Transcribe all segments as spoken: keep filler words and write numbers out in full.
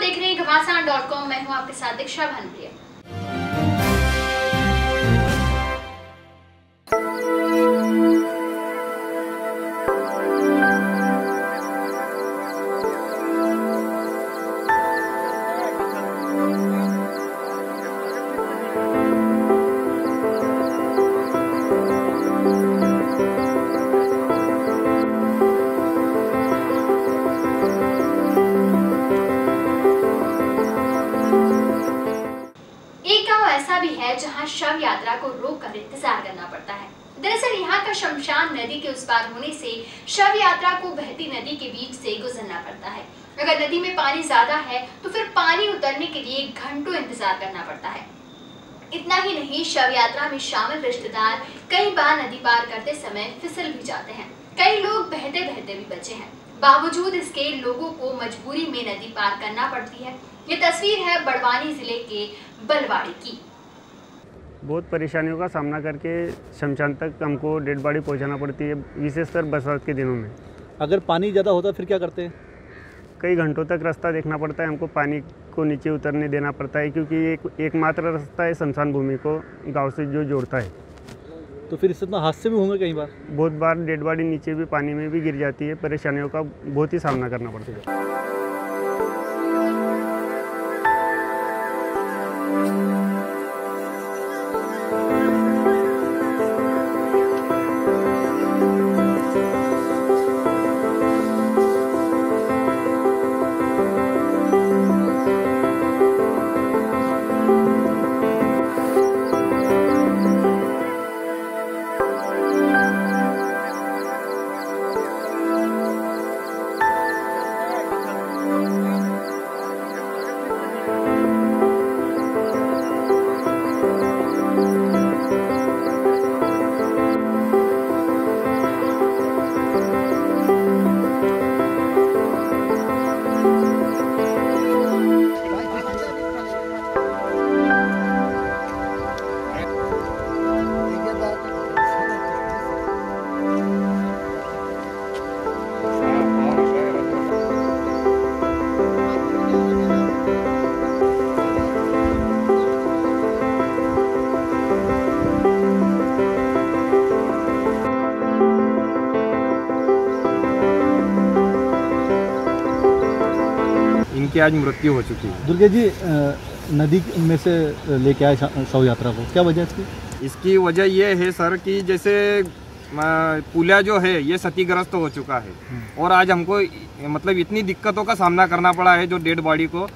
देख रहे हैं घमासान डॉट कॉम। मैं हूं आपके साथ दीक्षा भंडिया। जहां शव यात्रा को रोक कर इंतजार करना पड़ता है। दरअसल यहाँ का शमशान नदी के उस पार होने से शव यात्रा को बहती नदी के बीच से गुजरना पड़ता है। अगर नदी में पानी ज्यादा है तो फिर पानी उतरने के लिए घंटों इंतजार करना पड़ता है। इतना ही नहीं, शव यात्रा में शामिल रिश्तेदार कई बार नदी पार करते समय फिसल भी जाते हैं। कई लोग बहते बहते भी बचे हैं। बावजूद इसके लोगों को मजबूरी में नदी पार करना पड़ती है। ये तस्वीर है बड़वानी जिले के बलवाड़ी की। बहुत परेशानियों का सामना करके शमशान तक हमको डेड बॉडी पहुंचाना पड़ती है, विशेषकर बरसात के दिनों में। अगर पानी ज़्यादा होता फिर क्या करते हैं? कई घंटों तक रास्ता देखना पड़ता है, हमको पानी को नीचे उतरने देना पड़ता है, क्योंकि एक एकमात्र रास्ता है शमशान भूमि को गांव से जो जोड़ता है। तो फिर इससे इतना हादसे भी होंगे कई बार? बहुत बार डेड बॉडी नीचे भी पानी में भी गिर जाती है। परेशानियों का बहुत ही सामना करना पड़ता है। कि आज मृत्यु हो चुकी है। दुर्गा जी, नदी में से लेके आए शव यात्रा को, क्या वजह इसकी? इसकी वजह ये है सर कि जैसे पुलिया जो है ये क्षतिग्रस्त हो चुका है और आज हमको मतलब इतनी दिक्कतों का सामना करना पड़ा है। जो डेड बॉडी को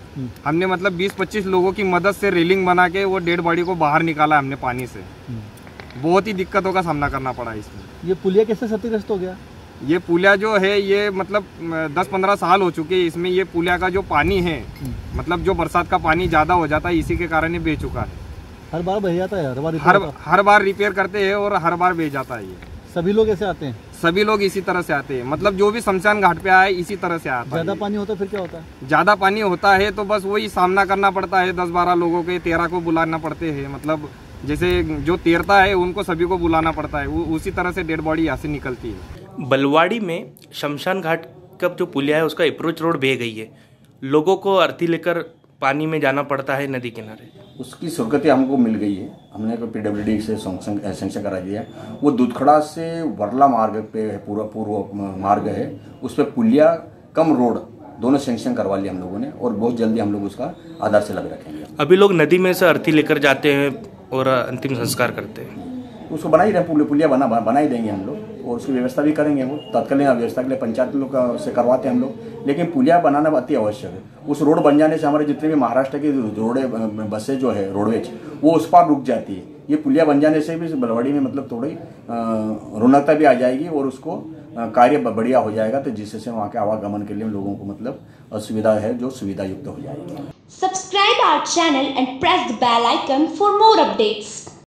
हमने मतलब बीस पच्चीस लोगों की मदद से रेलिंग बना के वो डेड बॉडी को बाहर निकाला हमने पानी से। बहुत ही दिक्कतों का सामना करना पड़ा इसमें। ये पुलिया कैसे क्षतिग्रस्त हो गया? ये पुलिया जो है ये मतलब दस पंद्रह साल हो चुके हैं इसमें। ये पुलिया का जो पानी है मतलब जो बरसात का पानी ज़्यादा हो जाता है इसी के कारण ये बह चुका है। हर बार बह जाता है? हर बार हर, हर बार रिपेयर करते हैं और हर बार बह जाता है। ये सभी लोग ऐसे आते हैं? सभी लोग इसी तरह से आते हैं, मतलब जो भी शमशान घाट पे आए इसी तरह से आता है। ज़्यादा पानी होता है फिर क्या होता है? ज़्यादा पानी होता है तो बस वही सामना करना पड़ता है। दस बारह लोगों के तेरह को बुलाना पड़ते हैं, मतलब जैसे जो तैरता है उनको सभी को बुलाना पड़ता है। उसी तरह से डेड बॉडी यहाँ से निकलती है। बलवाड़ी में शमशान घाट का जो पुलिया है उसका अप्रोच रोड बह गई है। लोगों को अर्थी लेकर पानी में जाना पड़ता है नदी किनारे। उसकी सुर्खती हमको मिल गई है। हमने तो पीडब्ल्यूडी से सेंक्शन करा दिया। वो दूधखड़ा से वरला मार्ग पे पूरा पूर्व मार्ग है, उस पर पुलिया कम रोड दोनों सेंक्शन करवा लिया हम लोगों ने और बहुत जल्दी हम लोग उसका आधार से लग रखेंगे। अभी लोग नदी में से अर्थी लेकर जाते हैं और अंतिम संस्कार करते हैं। उसको बना ही रहे, पुलिया बना बना ही देंगे हम लोग और उसकी व्यवस्था भी करेंगे। वो तत्कालीन व्यवस्था के लिए पंचायत लोग से करवाते हैं हम लोग, लेकिन पुलिया बनाना अति आवश्यक है। उस रोड बन जाने से हमारे जितने भी महाराष्ट्र की रोडे बसें जो है रोडवेज वो उस पार रुक जाती है। ये पुलिया बन जाने से भी बलवाड़ी में मतलब थोड़ी रौनकता भी आ जाएगी और उसको कार्य बढ़िया हो जाएगा, तो जिससे वहाँ के आवागमन के लिए लोगों को मतलब असुविधा है जो सुविधा युक्त हो जाएगी। Subscribe our channel and press the bell icon for more updates.